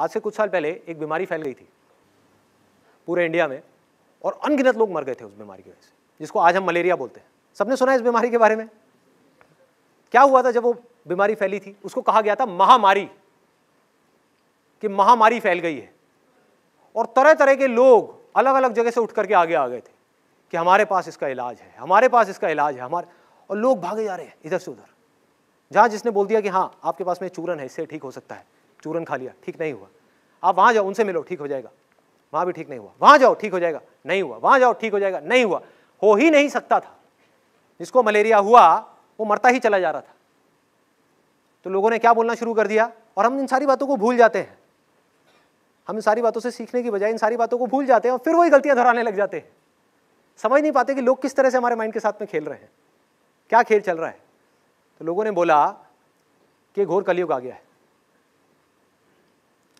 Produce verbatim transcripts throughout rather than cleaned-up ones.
आज से कुछ साल पहले एक बीमारी फैल गई थी पूरे इंडिया में और अनगिनत लोग मर गए थे उस बीमारी की वजह से, जिसको आज हम मलेरिया बोलते हैं। सबने सुना है इस बीमारी के बारे में? क्या हुआ था जब वो बीमारी फैली थी? उसको कहा गया था महामारी, कि महामारी फैल गई है। और तरह तरह के लोग अलग अलग जगह से उठ करके आगे आ गए थे कि हमारे पास इसका इलाज है, हमारे पास इसका इलाज है, हमारे। और लोग भागे जा रहे हैं इधर से उधर, जहाँ जिसने बोल दिया कि हाँ आपके पास में चूरन है, इससे ठीक हो सकता है, चूरन खा लिया, ठीक नहीं हुआ, आप वहाँ जाओ उनसे मिलो, ठीक हो जाएगा, वहाँ भी ठीक नहीं हुआ, वहाँ जाओ ठीक हो जाएगा, नहीं हुआ, वहाँ जाओ ठीक हो जाएगा, नहीं हुआ, हो ही नहीं सकता था। जिसको मलेरिया हुआ वो मरता ही चला जा रहा था। तो लोगों ने क्या बोलना शुरू कर दिया और हम इन सारी बातों को भूल जाते हैं। हम इन सारी बातों से सीखने की बजाय इन सारी बातों को भूल जाते हैं और फिर वही गलतियाँ दोहराने लग जाते हैं। समझ नहीं पाते कि लोग किस तरह से हमारे माइंड के साथ में खेल रहे हैं, क्या खेल चल रहा है। तो लोगों ने बोला कि घोर कलयुग आ गया है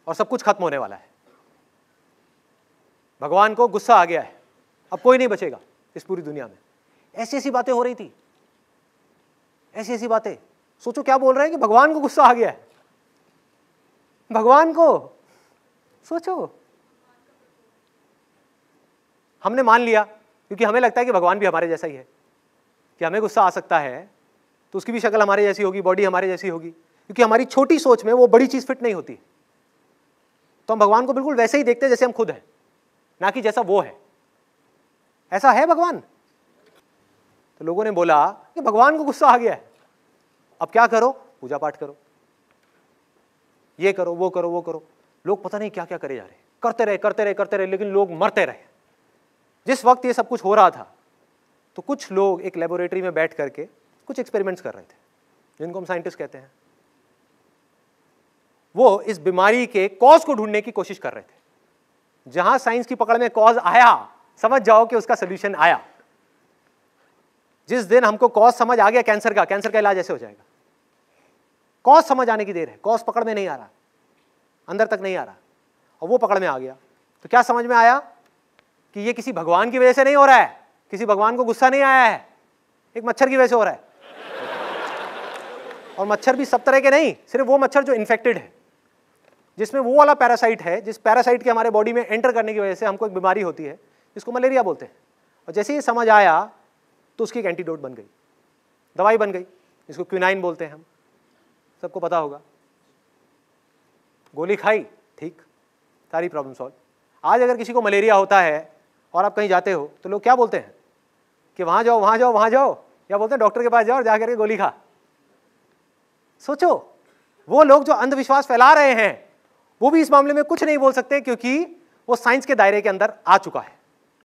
और सब कुछ खत्म होने वाला है, भगवान को गुस्सा आ गया है, अब कोई नहीं बचेगा इस पूरी दुनिया में। ऐसी ऐसी बातें हो रही थी, ऐसी ऐसी बातें। सोचो क्या बोल रहे हैं कि भगवान को गुस्सा आ गया है, भगवान को। सोचो, हमने मान लिया क्योंकि हमें लगता है कि भगवान भी हमारे जैसा ही है, कि हमें गुस्सा आ सकता है तो उसकी भी शक्ल हमारे जैसी होगी, बॉडी हमारे जैसी होगी, क्योंकि हमारी छोटी सोच में वो बड़ी चीज़ फिट नहीं होती। तो हम भगवान को बिल्कुल वैसे ही देखते हैं जैसे हम खुद हैं, ना कि जैसा वो है। ऐसा है भगवान? तो लोगों ने बोला कि भगवान को गुस्सा आ गया है, अब क्या करो, पूजा पाठ करो, ये करो, वो करो, वो करो। लोग पता नहीं क्या क्या करे जा रहे, करते रहे करते रहे करते रहे, लेकिन लोग मरते रहे। जिस वक्त ये सब कुछ हो रहा था तो कुछ लोग एक लेबोरेटरी में बैठ करके कुछ एक्सपेरिमेंट्स कर रहे थे, जिनको हम साइंटिस्ट कहते हैं। वो इस बीमारी के कॉज को ढूंढने की कोशिश कर रहे थे। जहां साइंस की पकड़ में कॉज आया, समझ जाओ कि उसका सोल्यूशन आया। जिस दिन हमको कॉज समझ आ गया कैंसर का, कैंसर का इलाज ऐसे हो जाएगा। कॉज समझ आने की देर है, कॉज पकड़ में नहीं आ रहा, अंदर तक नहीं आ रहा, और वो पकड़ में आ गया। तो क्या समझ में आया कि ये किसी भगवान की वजह से नहीं हो रहा है, किसी भगवान को गुस्सा नहीं आया है, एक मच्छर की वजह से हो रहा है। और मच्छर भी सब तरह के नहीं, सिर्फ वो मच्छर जो इन्फेक्टेड है, जिसमें वो वाला पैरासाइट है जिस पैरासाइट के हमारे बॉडी में एंटर करने की वजह से हमको एक बीमारी होती है, जिसको मलेरिया बोलते हैं। और जैसे ये समझ आया तो उसकी एक एंटीडोट बन गई, दवाई बन गई, इसको क्विनाइन बोलते हैं, हम सबको पता होगा। गोली खाई, ठीक, सारी प्रॉब्लम सॉल्व। आज अगर किसी को मलेरिया होता है और आप कहीं जाते हो तो लोग क्या बोलते हैं कि वहाँ जाओ, वहाँ जाओ, वहाँ जाओ, या बोलते हैं डॉक्टर के पास जाओ और जा करके गोली खा। सोचो, वो लोग जो अंधविश्वास फैला रहे हैं वो भी इस मामले में कुछ नहीं बोल सकते, क्योंकि वो साइंस के दायरे के अंदर आ चुका है।